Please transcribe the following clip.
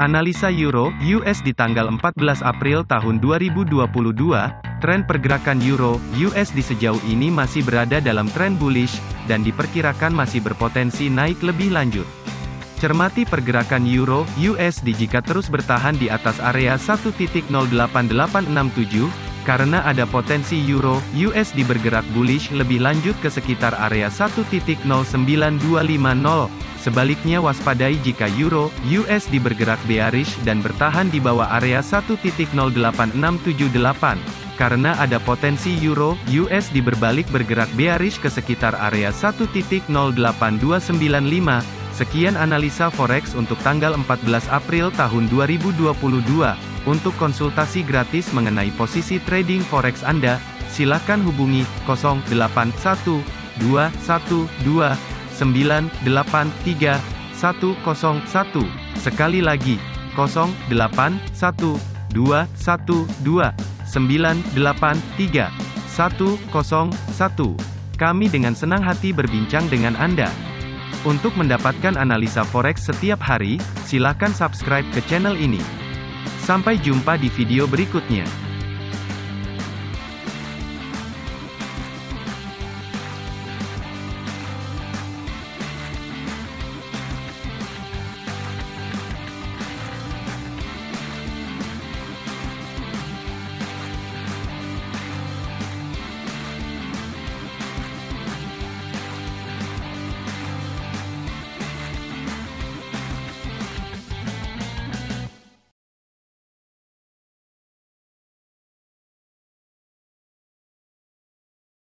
Analisa EUR-USD tanggal 14 April tahun 2022, tren pergerakan EUR-USD sejauh ini masih berada dalam tren bullish, dan diperkirakan masih berpotensi naik lebih lanjut. Cermati pergerakan EUR-USD jika terus bertahan di atas area 1.08867, karena ada potensi EUR-USD bergerak bullish lebih lanjut ke sekitar area 1.09250. Sebaliknya waspadai jika EUR-USD bergerak bearish dan bertahan di bawah area 1.08678, karena ada potensi EUR-USD berbalik bergerak bearish ke sekitar area 1.08295. Sekian analisa forex untuk tanggal 14 April tahun 2022. Untuk konsultasi gratis mengenai posisi trading forex Anda, silakan hubungi 081212983101. Sekali lagi, 081212983101. Kami dengan senang hati berbincang dengan Anda. Untuk mendapatkan analisa forex setiap hari, silakan subscribe ke channel ini. Sampai jumpa di video berikutnya.